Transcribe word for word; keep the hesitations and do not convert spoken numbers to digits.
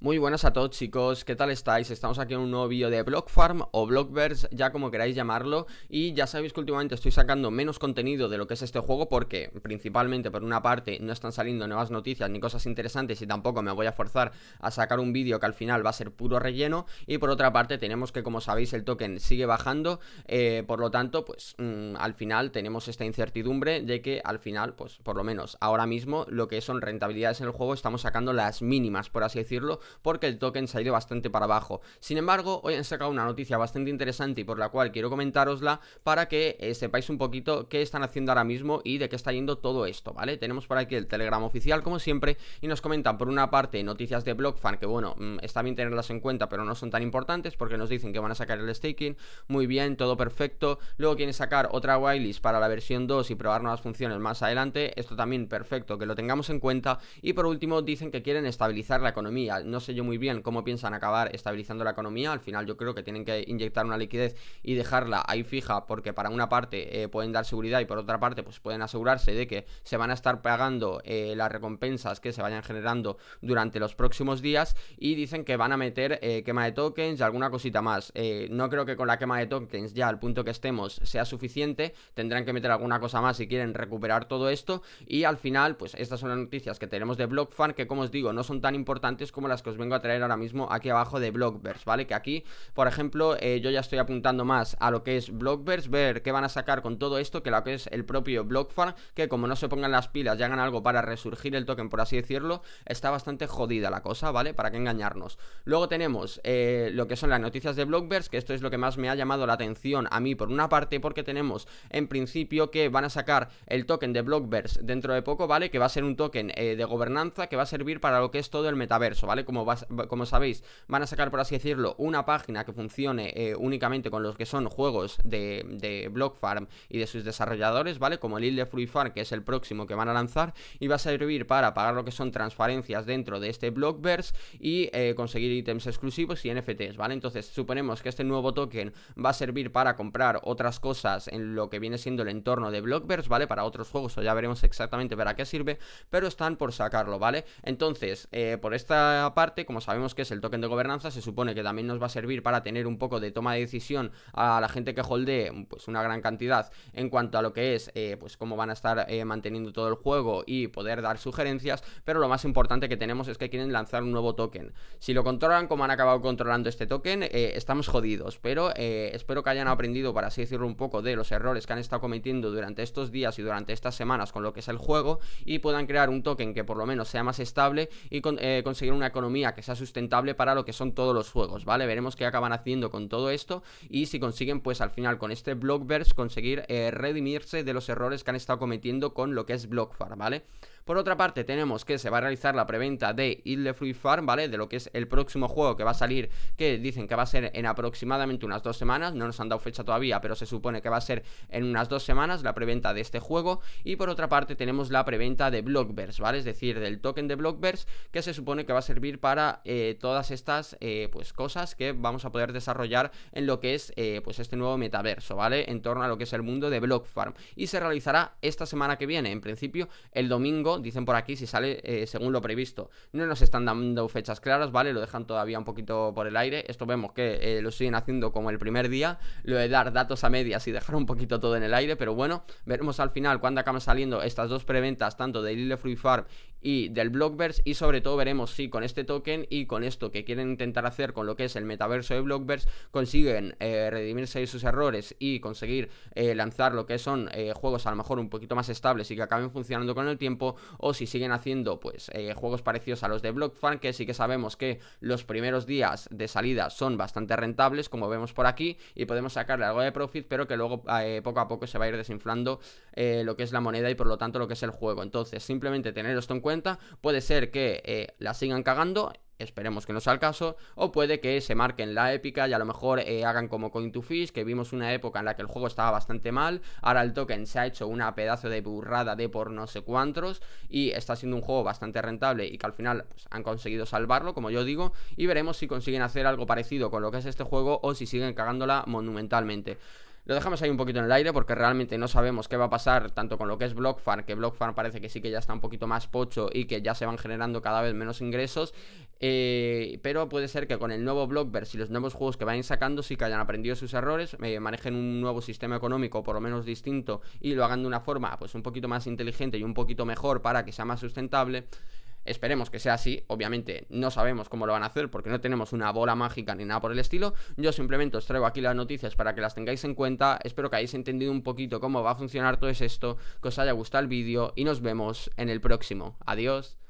Muy buenas a todos, chicos, ¿qué tal estáis? Estamos aquí en un nuevo vídeo de Block Farm o Blockverse, ya como queráis llamarlo. Y ya sabéis que últimamente estoy sacando menos contenido de lo que es este juego, porque principalmente por una parte no están saliendo nuevas noticias ni cosas interesantes, y tampoco me voy a forzar a sacar un vídeo que al final va a ser puro relleno. Y por otra parte tenemos que, como sabéis, el token sigue bajando, eh, por lo tanto pues mmm, al final tenemos esta incertidumbre de que al final, pues por lo menos ahora mismo, lo que son rentabilidades en el juego estamos sacando las mínimas, por así decirlo, porque el token se ha ido bastante para abajo. Sin embargo, hoy han sacado una noticia bastante interesante y por la cual quiero comentárosla para que eh, sepáis un poquito qué están haciendo ahora mismo y de qué está yendo todo esto, ¿vale? Tenemos por aquí el Telegram oficial, como siempre, y nos comentan por una parte noticias de Blockfan, que bueno, está bien tenerlas en cuenta, pero no son tan importantes porque nos dicen que van a sacar el staking, muy bien, todo perfecto. Luego quieren sacar otra whitelist para la versión dos y probar nuevas funciones más adelante, esto también perfecto, que lo tengamos en cuenta. Y por último dicen que quieren estabilizar la economía. No No sé yo muy bien cómo piensan acabar estabilizando la economía. Al final yo creo que tienen que inyectar una liquidez y dejarla ahí fija, porque para una parte eh, pueden dar seguridad y por otra parte pues pueden asegurarse de que se van a estar pagando eh, las recompensas que se vayan generando durante los próximos días. Y dicen que van a meter eh, quema de tokens y alguna cosita más. Eh, no creo que con la quema de tokens ya al punto que estemos sea suficiente, tendrán que meter alguna cosa más si quieren recuperar todo esto. Y al final pues estas son las noticias que tenemos de Blockfan, que como os digo no son tan importantes como las que os vengo a traer ahora mismo aquí abajo de Blockverse, ¿vale? Que aquí, por ejemplo, eh, yo ya estoy apuntando más a lo que es Blockverse, ver qué van a sacar con todo esto, que lo que es el propio Blockfarm, que como no se pongan las pilas y hagan algo para resurgir el token, por así decirlo, está bastante jodida la cosa, ¿vale? Para qué engañarnos. Luego tenemos eh, lo que son las noticias de Blockverse, que esto es lo que más me ha llamado la atención a mí, por una parte, porque tenemos en principio que van a sacar el token de Blockverse dentro de poco, ¿vale? Que va a ser un token eh, de gobernanza que va a servir para lo que es todo el metaverso, ¿vale? Como Como, como sabéis, van a sacar, por así decirlo, una página que funcione eh, únicamente con los que son juegos de, de Block Farm y de sus desarrolladores, ¿vale? Como el Idle Fruit Farm, que es el próximo que van a lanzar, y va a servir para pagar lo que son transferencias dentro de este Blockverse y eh, conseguir ítems exclusivos y N F Ts, ¿vale? Entonces suponemos que este nuevo token va a servir para comprar otras cosas en lo que viene siendo el entorno de Blockverse, ¿vale? Para otros juegos, o ya veremos exactamente para qué sirve, pero están por sacarlo, ¿vale? Entonces, eh, por esta parte, como sabemos que es el token de gobernanza, se supone que también nos va a servir para tener un poco de toma de decisión a la gente que holdee pues una gran cantidad en cuanto a lo que es eh, pues cómo van a estar eh, manteniendo todo el juego y poder dar sugerencias. Pero lo más importante que tenemos es que quieren lanzar un nuevo token. Si lo controlan como han acabado controlando este token, eh, estamos jodidos, pero eh, espero que hayan aprendido, para así decirlo, un poco de los errores que han estado cometiendo durante estos días y durante estas semanas con lo que es el juego, y puedan crear un token que por lo menos sea más estable y con, eh, conseguir una economía que sea sustentable para lo que son todos los juegos, ¿vale? Veremos qué acaban haciendo con todo esto y si consiguen, pues al final con este Blockverse, conseguir eh, redimirse de los errores que han estado cometiendo con lo que es Blockfarm, ¿vale? Por otra parte, tenemos que se va a realizar la preventa de Idle Fruit Farm, ¿vale? De lo que es el próximo juego que va a salir, que dicen que va a ser en aproximadamente unas dos semanas. No nos han dado fecha todavía, pero se supone que va a ser en unas dos semanas la preventa de este juego. Y por otra parte, tenemos la preventa de Blockverse, ¿vale? Es decir, del token de Blockverse, que se supone que va a servir para eh, todas estas eh, pues cosas que vamos a poder desarrollar en lo que es eh, pues este nuevo metaverso, ¿vale? En torno a lo que es el mundo de Block Farm. Y se realizará esta semana que viene, en principio el domingo. Dicen por aquí si sale eh, según lo previsto. No nos están dando fechas claras, ¿vale? Lo dejan todavía un poquito por el aire. Esto vemos que eh, lo siguen haciendo como el primer día, lo de dar datos a medias y dejar un poquito todo en el aire. Pero bueno, veremos al final cuándo acaban saliendo estas dos preventas, tanto de Idle Fruit Farm y del Blockverse. Y sobre todo veremos si con este token y con esto que quieren intentar hacer con lo que es el metaverso de Blockverse consiguen eh, redimirse de sus errores y conseguir eh, lanzar lo que son eh, juegos a lo mejor un poquito más estables y que acaben funcionando con el tiempo, o si siguen haciendo pues eh, juegos parecidos a los de Blockfan, que sí que sabemos que los primeros días de salida son bastante rentables, como vemos por aquí, y podemos sacarle algo de profit, pero que luego eh, poco a poco se va a ir desinflando eh, lo que es la moneda y por lo tanto lo que es el juego. Entonces simplemente tener esto en cuenta. Puede ser que eh, la sigan cagando, esperemos que no sea el caso, o puede que se marquen la épica y a lo mejor eh, hagan como Coin to Fish, que vimos una época en la que el juego estaba bastante mal, ahora el token se ha hecho una pedazo de burrada de por no sé cuántos y está siendo un juego bastante rentable y que al final pues, han conseguido salvarlo, como yo digo, y veremos si consiguen hacer algo parecido con lo que es este juego o si siguen cagándola monumentalmente. Lo dejamos ahí un poquito en el aire porque realmente no sabemos qué va a pasar tanto con lo que es Blockfan, que Blockfan parece que sí que ya está un poquito más pocho y que ya se van generando cada vez menos ingresos, eh, pero puede ser que con el nuevo Blockverse y los nuevos juegos que vayan sacando sí que hayan aprendido sus errores, eh, manejen un nuevo sistema económico por lo menos distinto y lo hagan de una forma pues un poquito más inteligente y un poquito mejor para que sea más sustentable. Esperemos que sea así, obviamente no sabemos cómo lo van a hacer porque no tenemos una bola mágica ni nada por el estilo. Yo simplemente os traigo aquí las noticias para que las tengáis en cuenta. Espero que hayáis entendido un poquito cómo va a funcionar todo esto, que os haya gustado el vídeo y nos vemos en el próximo. Adiós.